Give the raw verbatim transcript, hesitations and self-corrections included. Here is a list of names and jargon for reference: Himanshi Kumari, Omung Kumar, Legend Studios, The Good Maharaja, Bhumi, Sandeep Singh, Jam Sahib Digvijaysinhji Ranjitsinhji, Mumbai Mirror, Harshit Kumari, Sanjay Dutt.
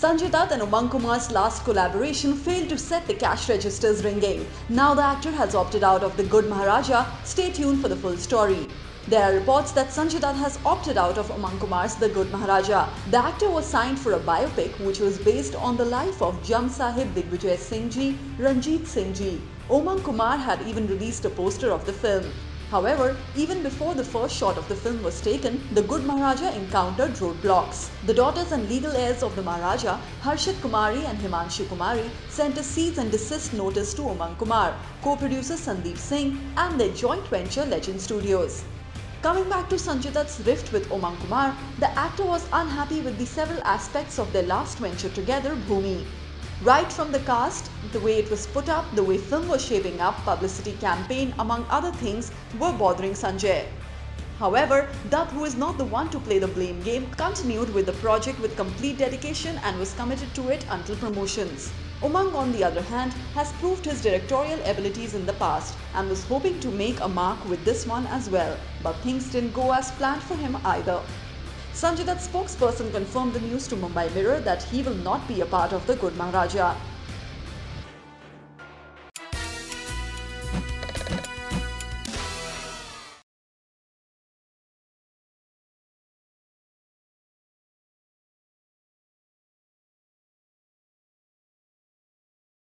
Sanjay Dutt and Omung Kumar's last collaboration failed to set the cash registers ringing. Now the actor has opted out of The Good Maharaja. Stay tuned for the full story. There are reports that Sanjay Dutt has opted out of Omung Kumar's The Good Maharaja. The actor was signed for a biopic which was based on the life of Jam Sahib Digvijaysinhji Ranjitsinhji. Omung Kumar had even released a poster of the film. However, even before the first shot of the film was taken, The Good Maharaja encountered roadblocks. The daughters and legal heirs of the Maharaja, Harshit Kumari and Himanshi Kumari, sent a cease and desist notice to Omung Kumar, co-producer Sandeep Singh and their joint venture Legend Studios. Coming back to Sanjay Dutt's rift with Omung Kumar, the actor was unhappy with the several aspects of their last venture together, Bhumi. Right from the cast, the way it was put up, the way film was shaping up, publicity campaign, among other things, were bothering Sanjay. However, Dutt, who is not the one to play the blame game, continued with the project with complete dedication and was committed to it until promotions. Omung, on the other hand, has proved his directorial abilities in the past and was hoping to make a mark with this one as well, but things didn't go as planned for him either. Sanjay Dutt's spokesperson confirmed the news to Mumbai Mirror that he will not be a part of The Good Maharaja.